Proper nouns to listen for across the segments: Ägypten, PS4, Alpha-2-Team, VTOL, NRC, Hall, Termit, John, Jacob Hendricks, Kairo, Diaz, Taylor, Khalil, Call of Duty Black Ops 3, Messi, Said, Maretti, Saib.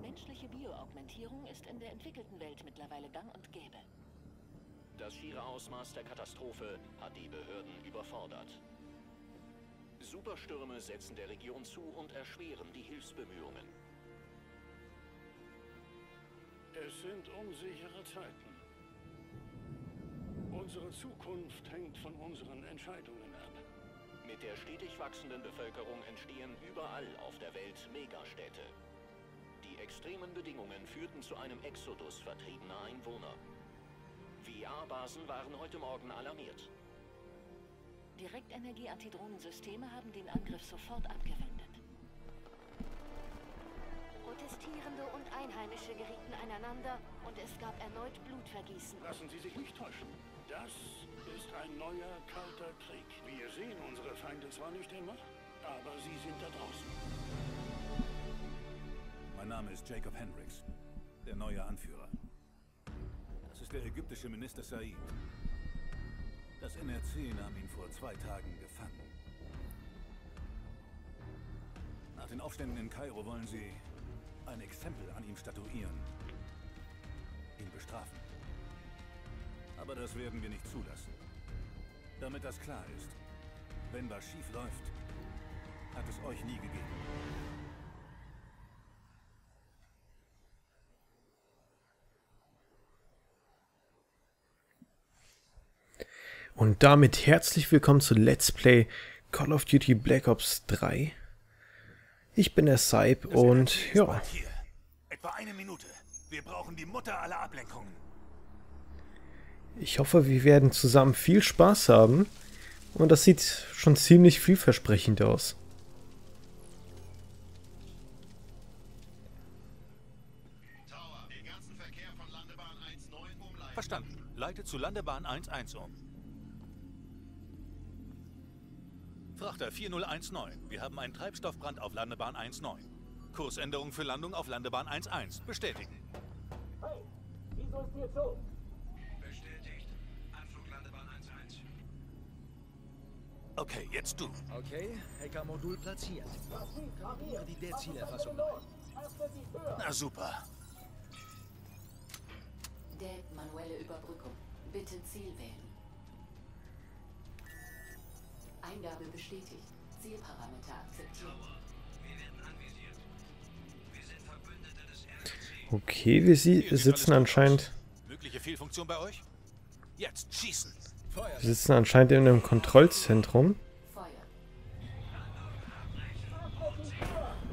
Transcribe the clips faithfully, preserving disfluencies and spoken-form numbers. Menschliche Bioaugmentierung ist in der entwickelten Welt mittlerweile gang und gäbe. Das schiere Ausmaß der Katastrophe hat die Behörden überfordert. Superstürme setzen der Region zu und erschweren die Hilfsbemühungen. Es sind unsichere Zeiten. Unsere Zukunft hängt von unseren Entscheidungen ab. Mit der stetig wachsenden Bevölkerung entstehen überall auf der Welt Megastädte. Die extremen Bedingungen führten zu einem Exodus vertriebener Einwohner. V R-Basen waren heute Morgen alarmiert. Direktenergie-Antidrohnensysteme haben den Angriff sofort abgewendet. Protestierende und Einheimische gerieten aneinander und es gab erneut Blutvergießen. Lassen Sie sich nicht täuschen. Das ist ein neuer, kalter Krieg. Wir sehen unsere Feinde zwar nicht immer, aber sie sind da draußen. Mein Name ist Jacob Hendricks, der neue Anführer. Das ist der ägyptische Minister Said. Das N R C nahm ihn vor zwei Tagen gefangen. Nach den Aufständen in Kairo wollen sie ein Exempel an ihm statuieren. Ihn bestrafen. Aber das werden wir nicht zulassen. Damit das klar ist, wenn was schief läuft, hat es euch nie gegeben. Und damit herzlich willkommen zu Let's Play Call of Duty Black Ops drei. Ich bin der Saib und ja. Etwa eine Minute. Wir brauchen die Mutter aller Ablenkungen. Ich hoffe, wir werden zusammen viel Spaß haben. Und das sieht schon ziemlich vielversprechend aus. Tower, den ganzen Verkehr von Landebahn eins neun umleiten. Verstanden. Leitet zu Landebahn eins eins um. Frachter vier null eins neun, wir haben einen Treibstoffbrand auf Landebahn eins neun. Kursänderung für Landung auf Landebahn eins eins. Bestätigen. Hey, wieso ist hier zu? Bestätigt. Anflug Landebahn eins eins. Okay, jetzt du. Okay, Hacker-Modul platziert. Massiv, die D-Zielerfassung. Na super. Dead, manuelle Überbrückung. Bitte Ziel wählen. Eingabe bestätigt. Zielparameter akzeptiert. Wir werden anvisiert. Wir sind Verbündete des N R C. Okay, wir si sitzen anscheinend. Mögliche Fehlfunktion bei euch? Jetzt schießen. Wir sitzen anscheinend in einem Kontrollzentrum. Feuer.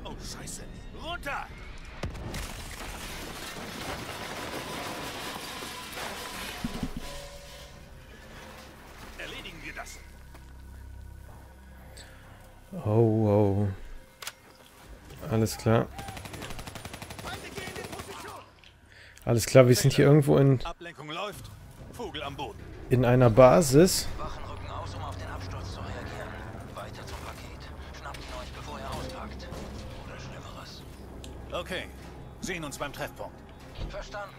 Oh Scheiße. Runter! Erledigen wir das. Oh, wow. Alles klar. Alles klar, wir sind hier irgendwo in in einer Basis. Okay, sehen uns beim Treffpunkt. Verstanden.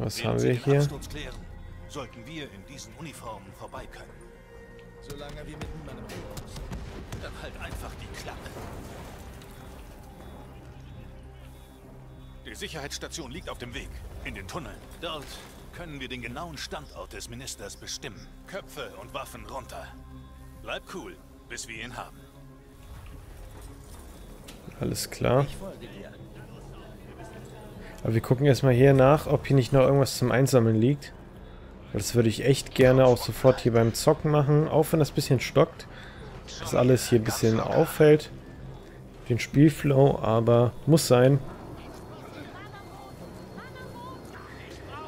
Was haben wir hier? Sollten wir in diesen Uniformen vorbei können. Solange wir mit niemandem reden. Dann halt einfach die Klappe. Die Sicherheitsstation liegt auf dem Weg in den Tunneln. Dort können wir den genauen Standort des Ministers bestimmen. Köpfe und Waffen runter. Bleib cool, bis wir ihn haben. Alles klar. Ich folge dir. Aber wir gucken erstmal hier nach, ob hier nicht noch irgendwas zum Einsammeln liegt. Das würde ich echt gerne auch sofort hier beim Zocken machen, auch wenn das ein bisschen stockt. Dass alles hier ein bisschen auffällt. Den Spielflow, aber muss sein.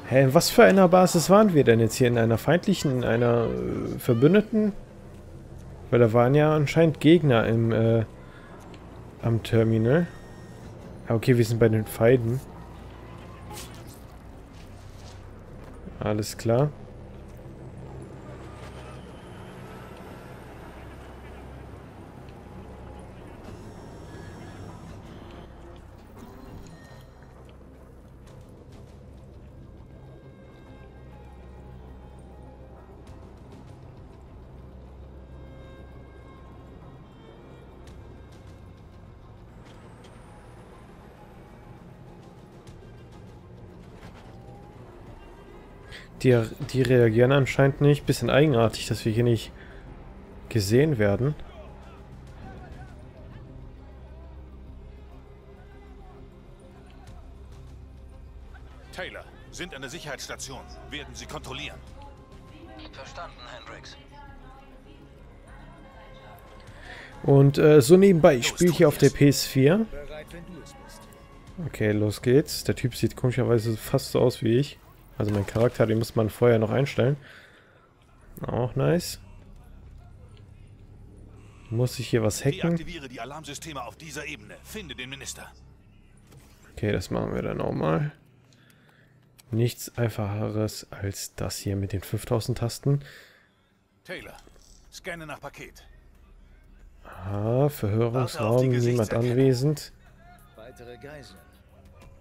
Hä, in was für einer Basis waren wir denn jetzt hier? In einer feindlichen, in einer äh, Verbündeten? Weil da waren ja anscheinend Gegner im, äh, am Terminal. Okay, wir sind bei den Feinden. Alles klar. Die, die reagieren anscheinend nicht. Bisschen eigenartig, dass wir hier nicht gesehen werden. Taylor, sind an der Sicherheitsstation. Werden Sie kontrollieren. Verstanden, Hendricks. Und äh, so nebenbei, ich spiele hier auf der P S vier. Okay, los geht's. Der Typ sieht komischerweise fast so aus wie ich. Also mein Charakter, den muss man vorher noch einstellen. Auch nice. Muss ich hier was hacken? Deaktiviere die Alarmsysteme auf dieser Ebene. Finde den Minister. Okay, das machen wir dann auch mal. Nichts einfacheres als das hier mit den fünftausend Tasten. Taylor, scanne nach Paket. Aha, Verhörungsraum, niemand anwesend. Weitere Geiseln.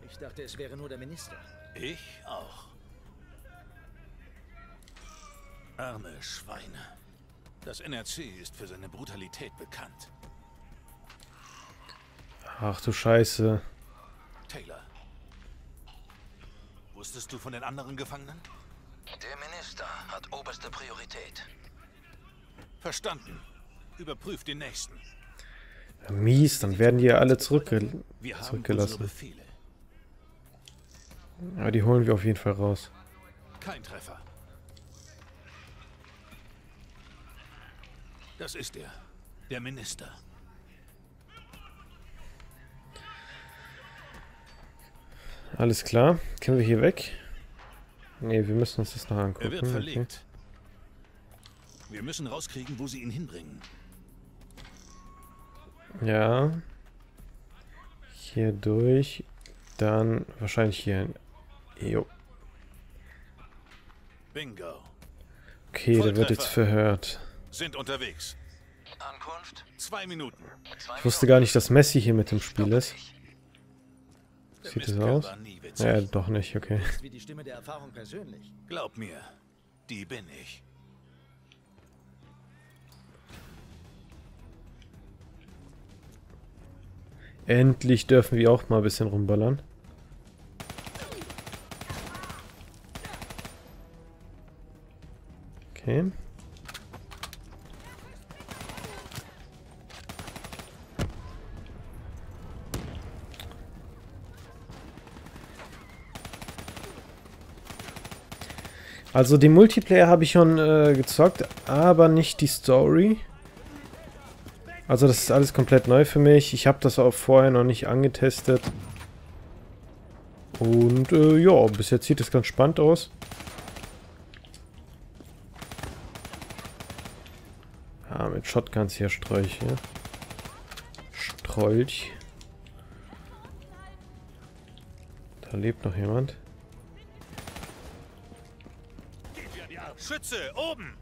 Ich dachte, es wäre nur der Minister. Ich auch. Arme Schweine. Das N R C ist für seine Brutalität bekannt. Ach du Scheiße. Taylor. Wusstest du von den anderen Gefangenen? Der Minister hat oberste Priorität. Verstanden. Überprüft den nächsten. Ja, mies, dann werden die ja alle zurückge wir zurückgelassen. Aber die holen wir auf jeden Fall raus. Kein Treffer. Das ist er, der Minister. Alles klar. Können wir hier weg? Ne, wir müssen uns das noch angucken. Er wird verlegt. Okay. Wir müssen rauskriegen, wo sie ihn hinbringen. Ja. Hier durch. Dann wahrscheinlich hier. Jo. Bingo. Okay, der wird jetzt verhört. Sind unterwegs. Ankunft? Zwei Minuten. Ich wusste gar nicht, dass Messi hier mit dem Spiel ist. Sieht das aus? Ja, doch nicht, okay. Wie die Stimme der Erfahrung persönlich. Glaub mir, die bin ich. Endlich dürfen wir auch mal ein bisschen rumballern. Okay. Also den Multiplayer habe ich schon äh, gezockt, aber nicht die Story. Also das ist alles komplett neu für mich. Ich habe das auch vorher noch nicht angetestet. Und äh, ja, bis jetzt sieht es ganz spannend aus. Ah, mit Shotguns hier Sträuche. Strolch. Da lebt noch jemand. Schütze, oben!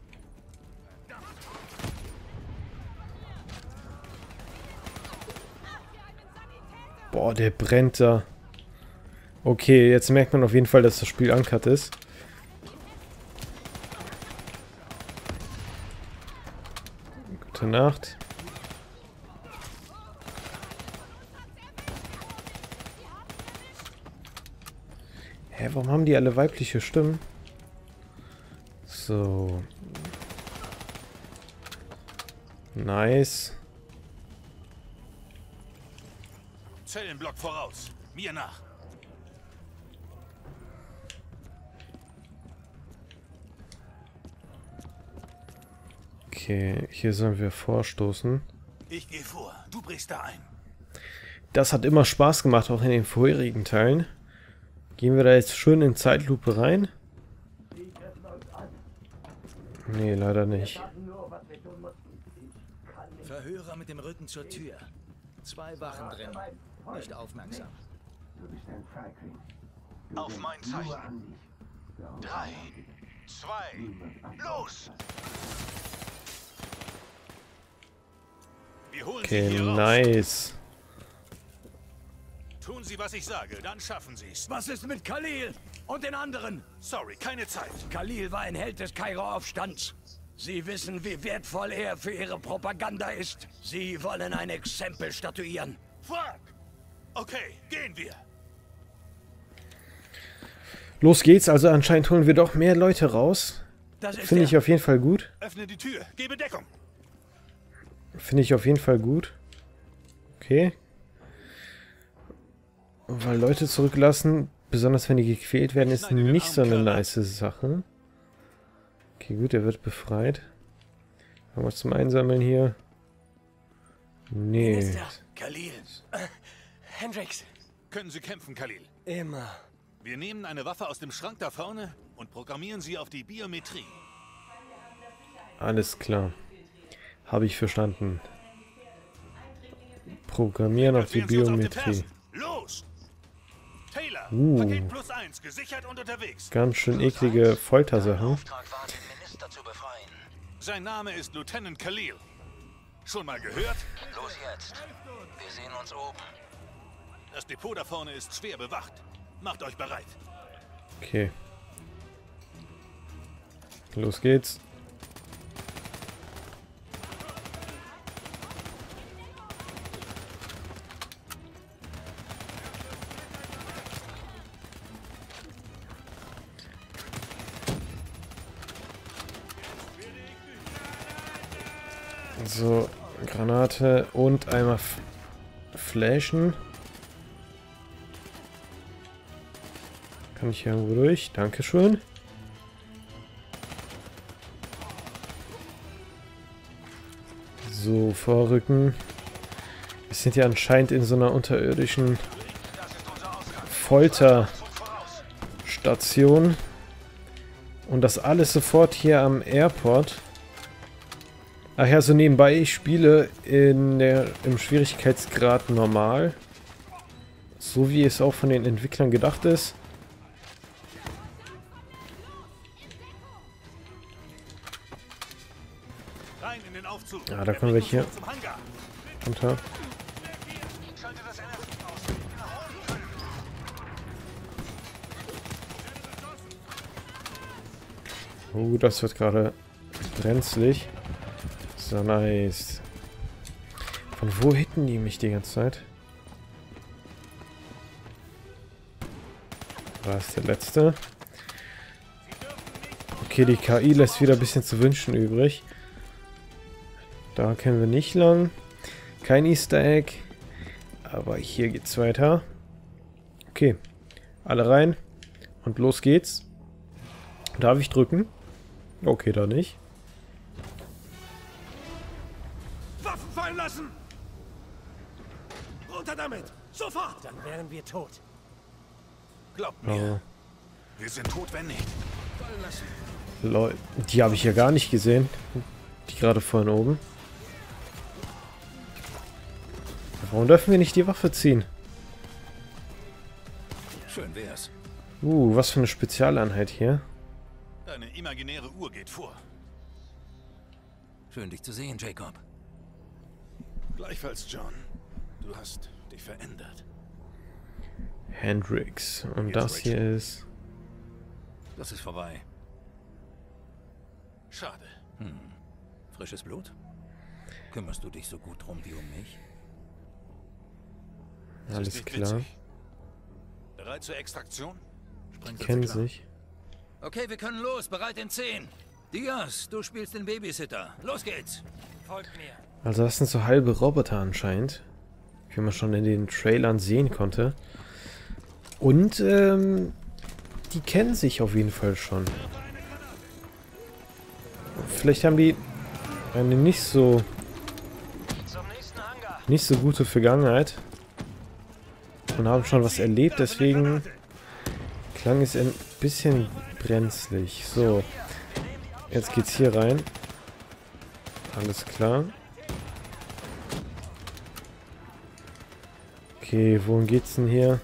Boah, der brennt da. Okay, jetzt merkt man auf jeden Fall, dass das Spiel uncut ist. Gute Nacht. Hä, warum haben die alle weibliche Stimmen? So. Nice. Zellenblock voraus. Mir nach. Okay, hier sollen wir vorstoßen. Ich gehe vor. Du brichst da ein. Das hat immer Spaß gemacht, auch in den vorherigen Teilen. Gehen wir da jetzt schön in Zeitlupe rein. Nee, leider nicht. Verhörer mit dem Rücken zur Tür. Zwei Wachen drin. Nicht aufmerksam. Auf mein Zeichen. Drei, zwei, los! Okay, nice. Tun Sie, was ich sage, dann schaffen Sie es. Was ist mit Khalil und den anderen? Sorry, keine Zeit. Khalil war ein Held des Kairo-Aufstands. Sie wissen, wie wertvoll er für Ihre Propaganda ist. Sie wollen ein Exempel statuieren. Fuck! Okay, gehen wir. Los geht's, also anscheinend holen wir doch mehr Leute raus. Finde ich auf jeden Fall gut. Öffne die Tür, gebe Deckung. Finde ich auf jeden Fall gut. Okay. Weil Leute zurücklassen, besonders wenn die gequält werden, ist nicht so eine nice Sache. Okay, gut, er wird befreit. Haben wir was zum Einsammeln hier? Nee. Minister, Khalil. Äh, Hendricks. Können Sie kämpfen, Khalil? Immer. Wir nehmen eine Waffe aus dem Schrank da vorne und programmieren sie auf die Biometrie. Alles klar. Habe ich verstanden. Programmieren auf die Biometrie. Los! Taylor, Paket plus eins, gesichert und unterwegs. Ganz schön eklige Foltersachen. Sein Name ist Lieutenant Khalil. Schon mal gehört? Los jetzt. Wir sehen uns oben. Das Depot da vorne ist schwer bewacht. Macht euch bereit. Okay. Los geht's. So, Granate und einmal flashen. Kann ich hier irgendwo durch? Dankeschön. So, vorrücken. Wir sind ja anscheinend in so einer unterirdischen Folterstation. Und das alles sofort hier am Airport. Ach ja, so nebenbei, ich spiele in der, im Schwierigkeitsgrad normal. So wie es auch von den Entwicklern gedacht ist. Ja, da kommen wir hier runter. Oh, das wird gerade brenzlig. So nice. Von wo hitten die mich die ganze Zeit? Da ist der letzte. Okay, die K I lässt wieder ein bisschen zu wünschen übrig. Da können wir nicht lang. Kein Easter Egg. Aber hier geht's weiter. Okay. Alle rein. Und los geht's. Darf ich drücken? Okay, da nicht. Waffen fallen lassen! Runter damit! Sofort! Dann wären wir tot. Glaubt mir. Oh. Wir sind tot, wenn nicht. Fallen lassen. Leute, die habe ich ja gar nicht gesehen. Die gerade vorhin oben. Warum dürfen wir nicht die Waffe ziehen? Schön wär's. Uh, was für eine Spezialeinheit hier. Deine imaginäre Uhr geht vor. Schön, dich zu sehen, Jacob. Gleichfalls, John. Du hast dich verändert. Hendricks. Und Jetzt das Richard. hier ist... Das ist vorbei. Schade. Hm. Frisches Blut? Kümmerst du dich so gut drum wie um mich? Alles klar. Bereit zur Extraktion? Die kennen sich. Okay, wir können los. Bereit in zehn. Diaz, du spielst den Babysitter. Los geht's. Folgt mir. Also das sind so halbe Roboter anscheinend. Wie man schon in den Trailern sehen konnte. Und, ähm, die kennen sich auf jeden Fall schon. Vielleicht haben die eine nicht so... nicht so gute Vergangenheit. Und haben schon was erlebt, deswegen klang es ein bisschen brenzlig. So, jetzt geht's hier rein. Alles klar. Okay, wohin geht's denn hier?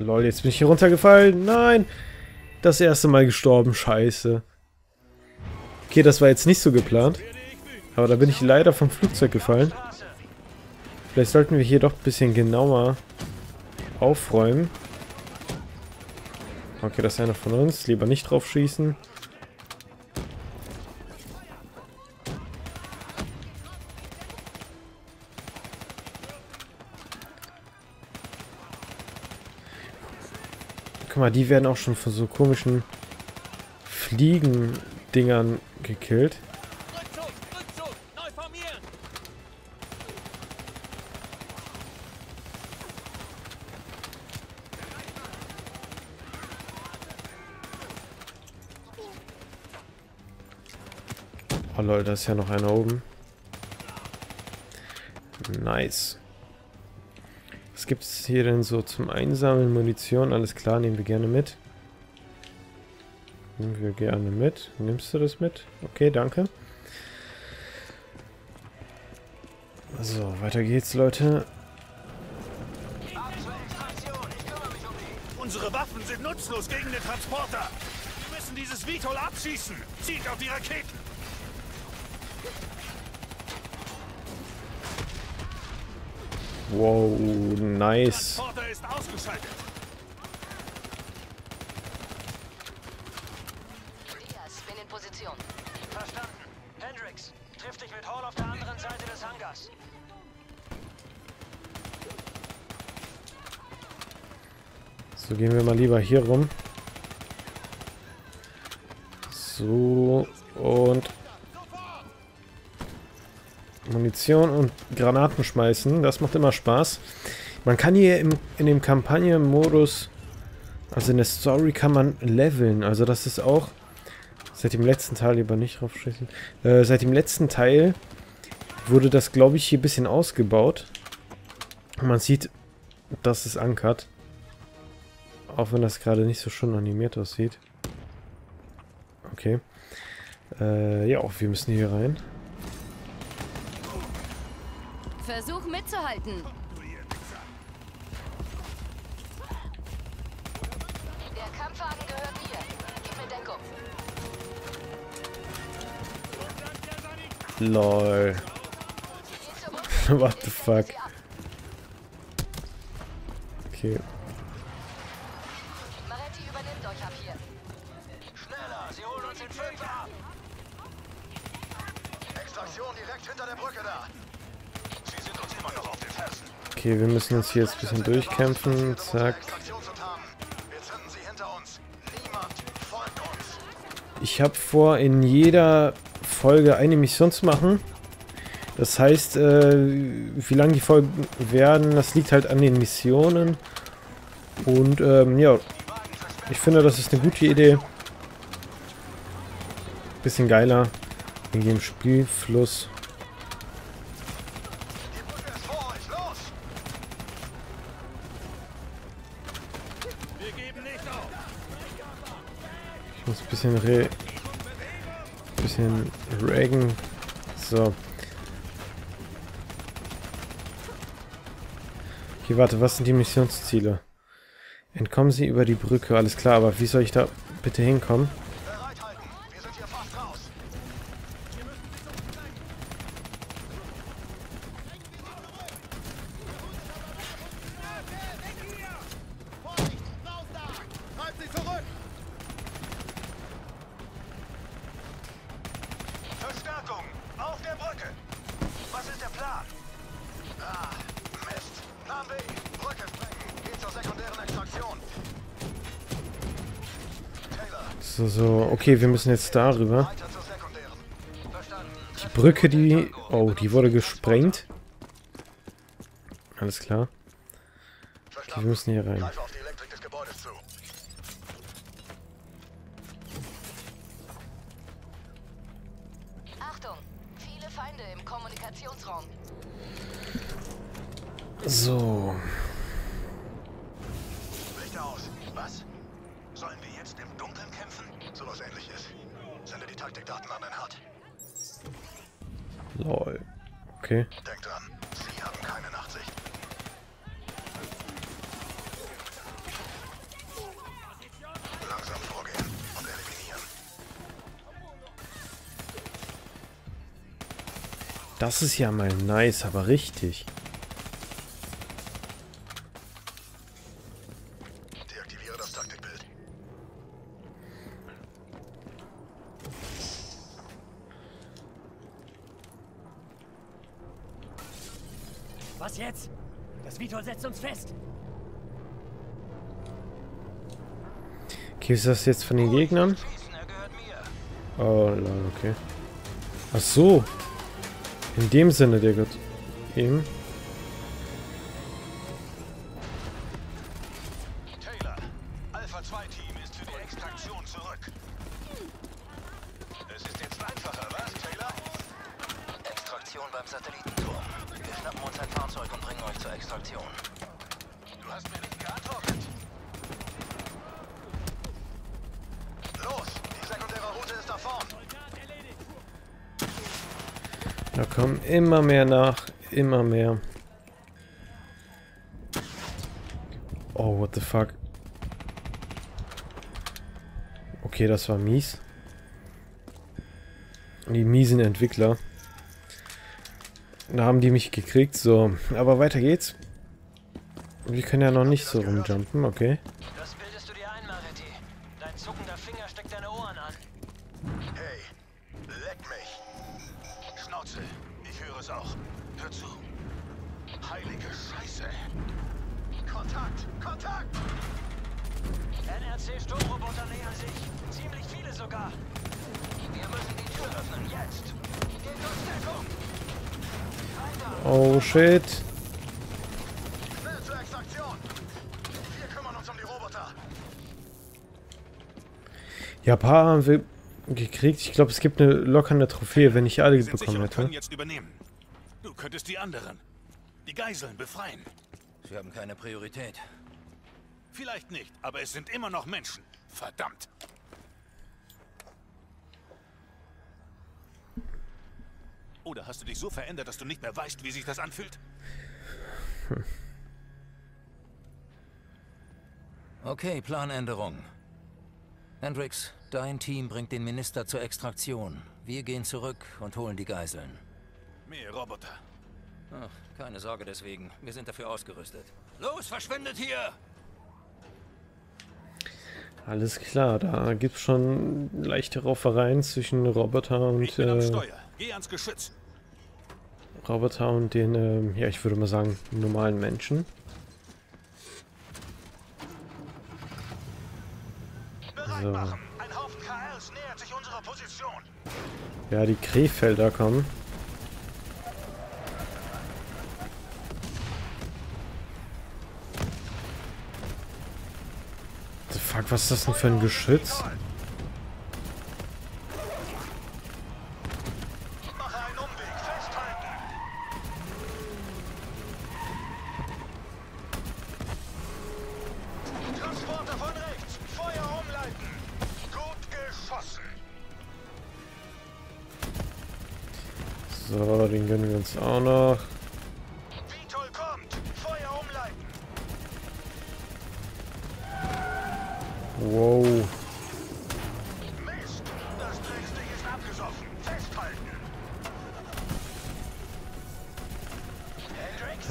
Lol, jetzt bin ich hier runtergefallen. Nein! Das erste Mal gestorben, scheiße. Okay, das war jetzt nicht so geplant. Aber da bin ich leider vom Flugzeug gefallen. Vielleicht sollten wir hier doch ein bisschen genauer aufräumen. Okay, das ist einer von uns. Lieber nicht drauf schießen. mal, die werden auch schon von so komischen Fliegendingern gekillt. Oh Leute, da ist ja noch einer oben. Nice. Was gibt es hier denn so zum Einsammeln? Munition, alles klar, nehmen wir gerne mit. Nehmen wir gerne mit. Nimmst du das mit? Okay, danke. So, weiter geht's, Leute. Unsere Waffen sind nutzlos gegen den Transporter. Wir müssen dieses V T O L abschießen. Zieht auf die Raketen. Wow, nice. Transporter ist ausgeschaltet. Diaz, bin in Position. Verstanden. Hendricks, triff dich mit Hall auf der anderen Seite des Hangars. So, gehen wir mal lieber hier rum. So, und Munition und Granaten schmeißen. Das macht immer Spaß. Man kann hier im, in dem Kampagnenmodus, also in der Story, kann man leveln. Also das ist auch seit dem letzten Teil, lieber nicht drauf schließen. Äh, seit dem letzten Teil wurde das, glaube ich, hier ein bisschen ausgebaut. Man sieht, dass es ankert. Auch wenn das gerade nicht so schön animiert aussieht. Okay. Äh, ja, wir müssen hier rein. Versuch mitzuhalten. Der Kampfwagen gehört mir. Gib mir Deckung. Lol. What the fuck? Okay. Maretti übernimmt euch ab hier. Schneller, sie holen uns den Fünfer ab. Extraktion direkt hinter der Brücke da. Okay, wir müssen uns hier jetzt ein bisschen durchkämpfen. Zack. Ich habe vor, in jeder Folge eine Mission zu machen. Das heißt, äh, wie lang die Folgen werden, das liegt halt an den Missionen. Und ähm, ja, ich finde, das ist eine gute Idee. Bisschen geiler in dem Spielfluss. Bisschen Re... Bisschen Regen. So. Okay, warte, was sind die Missionsziele? Entkommen Sie über die Brücke. Alles klar, aber wie soll ich da bitte hinkommen? So, so, okay, wir müssen jetzt darüber. Die Brücke, die... Oh, die wurde gesprengt. Alles klar. Okay, wir müssen hier rein. Achtung, viele Feinde im Kommunikationsraum. So. Lichter aus. Was? Sollen wir jetzt im Dunkeln kämpfen? Sowas Ähnliches. Sende die Taktikdaten an den Hut. Lol. Okay. Denk dran, sie haben keine Nachtsicht. Langsam vorgehen und eliminieren. Das ist ja mal nice, aber richtig. Was jetzt? Das V T O L setzt uns fest. Okay, ist das jetzt von den Gegnern? Oh, okay. Ach so. In dem Sinne, der Gott. Eben. Taylor, Alpha zwei Team ist für die Extraktion zurück. Es ist jetzt einfacher, was, Taylor? Extraktion beim Satellitenturm. Wir schnappen uns ein Fahrzeug und bringen euch zur Extraktion. Du hast mir nicht geantwortet. Los, die sekundäre Route ist da vorn. Da kommen immer mehr nach. Immer mehr. Oh, what the fuck. Okay, das war mies. Die miesen Entwickler. Da haben die mich gekriegt, so. Aber weiter geht's. Wir können ja noch nicht so rumjumpen, okay. Das bildest du dir ein, Maretti. Dein zuckender Finger steckt deine Ohren an. Hey, leck mich. Schnauze, ich höre es auch. Hör zu. Heilige Scheiße. Kontakt, Kontakt! N R C-Sturmroboter nähern sich. Ziemlich viele sogar. Wir müssen die Tür öffnen, jetzt. Geht durch, Deckung! Oh, shit. Schnell zur Extraktion. Wir kümmern uns um die Roboter. Ja, paar haben wir gekriegt. Ich glaube, es gibt eine lockernde Trophäe, wenn ich alle bekommen hätte. Jetzt übernehmen. Du könntest die anderen, die Geiseln, befreien. Sie haben keine Priorität. Vielleicht nicht, aber es sind immer noch Menschen. Verdammt. Oder hast du dich so verändert, dass du nicht mehr weißt, wie sich das anfühlt? Hm. Okay, Planänderung. Hendricks, dein Team bringt den Minister zur Extraktion. Wir gehen zurück und holen die Geiseln. Mehr Roboter. Ach, keine Sorge deswegen. Wir sind dafür ausgerüstet. Los, verschwindet hier! Alles klar, da gibt's schon leichte Raufereien zwischen Roboter und äh, Geh ans Geschütz. Roboter und den, äh, ja, ich würde mal sagen, normalen Menschen. So. Ein Haufen K Ls nähert sich unserer Position. Ja, die Krefelder kommen. Fuck, was ist das denn für ein Geschütz? Transporter von rechts, Feuer umleiten. Gut geschossen. So, den gönnen wir uns auch noch. V T O L kommt, Feuer umleiten. Wow. Mist, das Drecksding ist abgesoffen. Festhalten.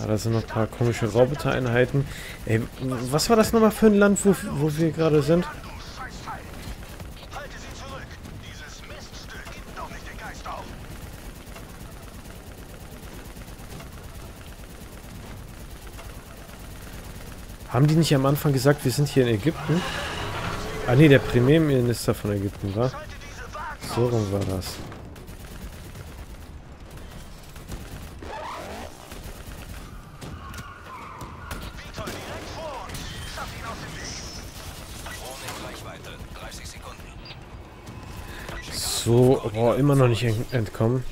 Ja, da sind noch ein paar komische Robotereinheiten. Ey, was war das nochmal für ein Land, wo, wo wir gerade sind? Halte sie zurück. Dieses Miststück gibt doch nicht den Geist auf. Haben die nicht am Anfang gesagt, wir sind hier in Ägypten? Ah ne, der Premierminister von Ägypten war. So rum war das. So, boah, immer noch nicht entkommen.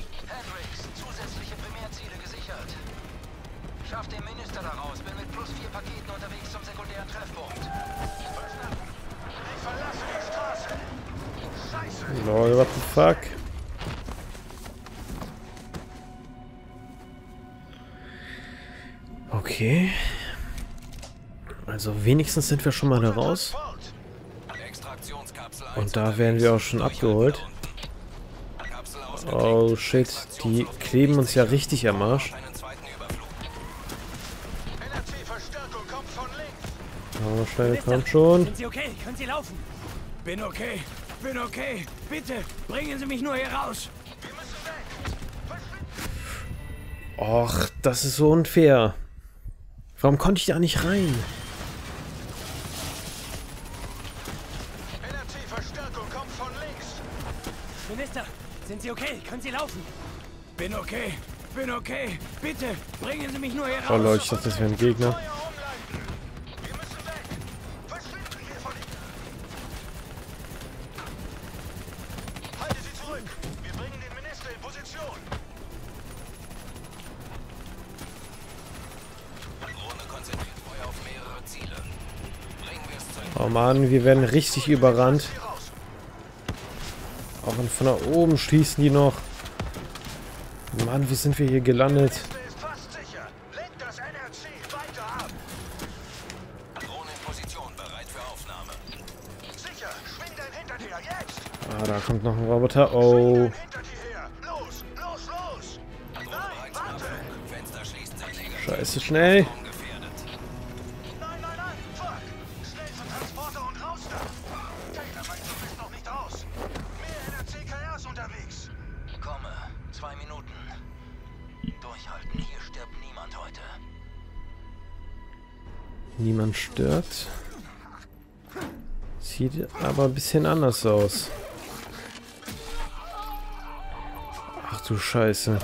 Lol, what the fuck? Okay. Also wenigstens sind wir schon mal da raus. Und da werden wir auch schon abgeholt. Oh shit, die kleben uns ja richtig am Arsch. Oh, schnell, kommt schon. Sind Sie okay? Können Sie laufen? Bin okay. Bin okay. Bitte, bringen Sie mich nur hier raus. Wir müssen weg. Och, das ist so unfair. Warum konnte ich da nicht rein? Minister, sind Sie okay? Können Sie laufen? Bin okay. Bin okay. Bitte, bringen Sie mich nur hier raus. Oh Leute, das ist wie ein Gegner. Oh Mann, wir werden richtig überrannt. Auch von da oben schießen die noch. Mann, wie sind wir hier gelandet? Ah, da kommt noch ein Roboter. Oh. Scheiße, schnell. Niemand stirbt. Sieht aber ein bisschen anders aus. Ach du Scheiße.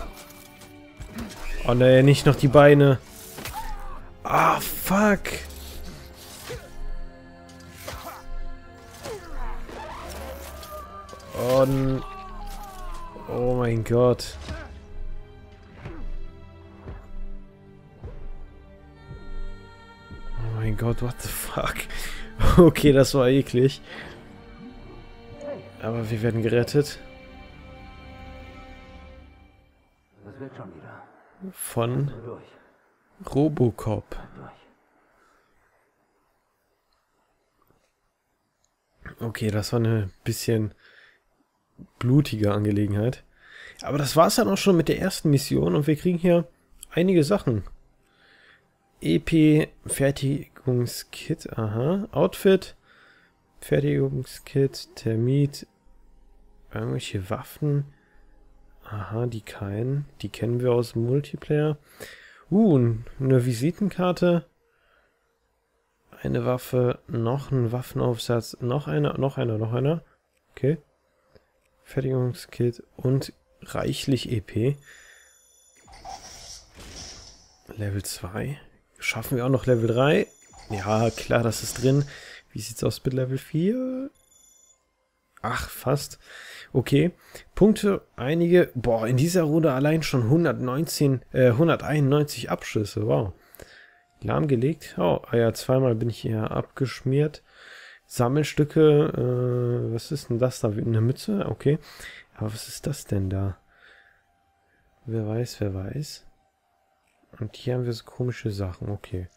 Oh ne, nicht noch die Beine. Ah, fuck. Oh, oh mein Gott. Gott, what the fuck? Okay, das war eklig. Aber wir werden gerettet. Das wird schon wieder. Von Robocop. Okay, das war eine bisschen blutige Angelegenheit. Aber das war es dann auch schon mit der ersten Mission und wir kriegen hier einige Sachen. E P-Fertigungskit, aha, Outfit, Fertigungskit, Termit, irgendwelche Waffen, aha, die keinen, die kennen wir aus Multiplayer, uh, eine Visitenkarte, eine Waffe, noch ein Waffenaufsatz, noch einer, noch einer, noch einer, okay, Fertigungskit und reichlich E P, Level zwei, schaffen wir auch noch Level drei? Ja, klar, das ist drin. Wie sieht's aus mit Level vier? Ach, fast. Okay, Punkte, einige. Boah, in dieser Runde allein schon hundertneunzehn, äh, hunderteinundneunzig Abschüsse. Wow. Lahmgelegt. Oh, ah ja, zweimal bin ich hier abgeschmiert. Sammelstücke. Äh, was ist denn das da? Eine Mütze? Okay. Aber was ist das denn da? Wer weiß, wer weiß. Und hier haben wir so komische Sachen, okay.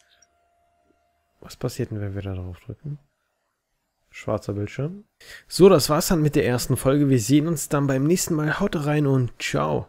Was passiert denn, wenn wir da drauf drücken? Schwarzer Bildschirm. So, das war's dann mit der ersten Folge. Wir sehen uns dann beim nächsten Mal. Haut rein und ciao.